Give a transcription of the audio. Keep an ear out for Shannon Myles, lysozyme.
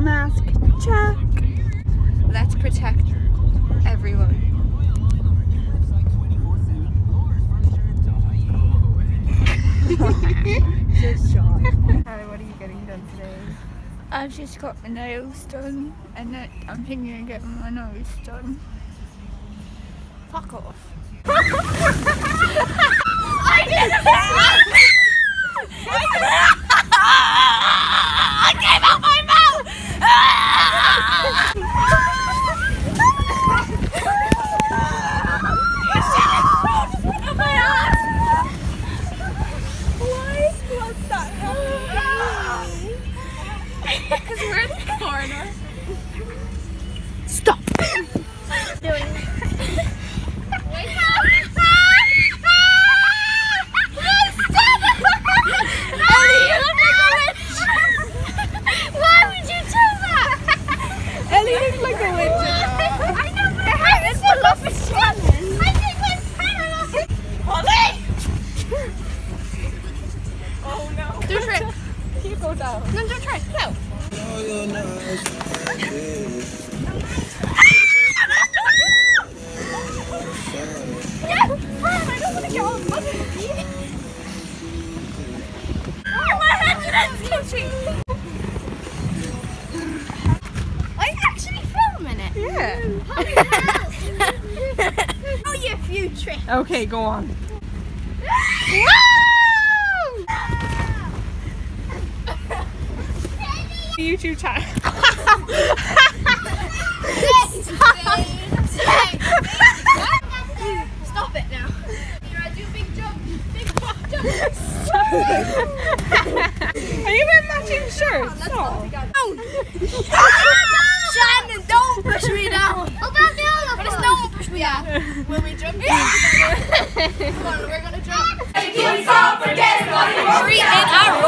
Mask check. Let's protect everyone. Just shot. Hi, what are you getting done today? I've just got my nails done and then I'm thinking of getting my nose done. Fuck off. I did it! I came out my mouth! My ass! Why was that happening? Because we're in the corner. Stop! Doing okay, go on. Woo! You two time. Stop it now. Here, I do big jump. Big fuck jump. Stop it. Are you wearing matching shirts? No. Shannon, don't push me down. Yeah, when we jump, yeah. Come on, we're gonna jump. Thank you all for getting on the tree and our